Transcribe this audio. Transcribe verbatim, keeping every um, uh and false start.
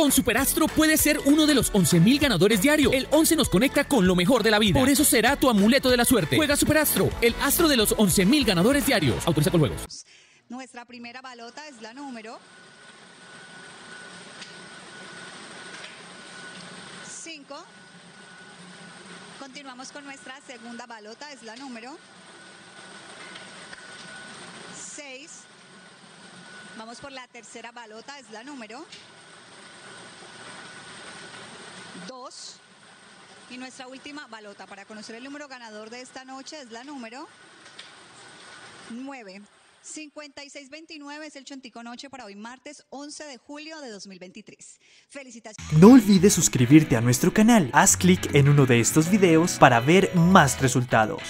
Con Superastro puedes ser uno de los once mil ganadores diario. El once nos conecta con lo mejor de la vida. Por eso será tu amuleto de la suerte. Juega Superastro, el astro de los once mil ganadores diarios. Autoriza con juegos. Nuestra primera balota es la número cinco. Continuamos con nuestra segunda balota, es la número seis. Vamos por la tercera balota, es la número dos. Y nuestra última balota para conocer el número ganador de esta noche es la número nueve. cincuenta y seis veintinueve es el Chontico Noche para hoy martes once de julio de dos mil veintitrés. Felicitaciones. No olvides suscribirte a nuestro canal. Haz clic en uno de estos videos para ver más resultados.